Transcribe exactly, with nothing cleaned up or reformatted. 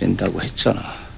된다고 했잖아.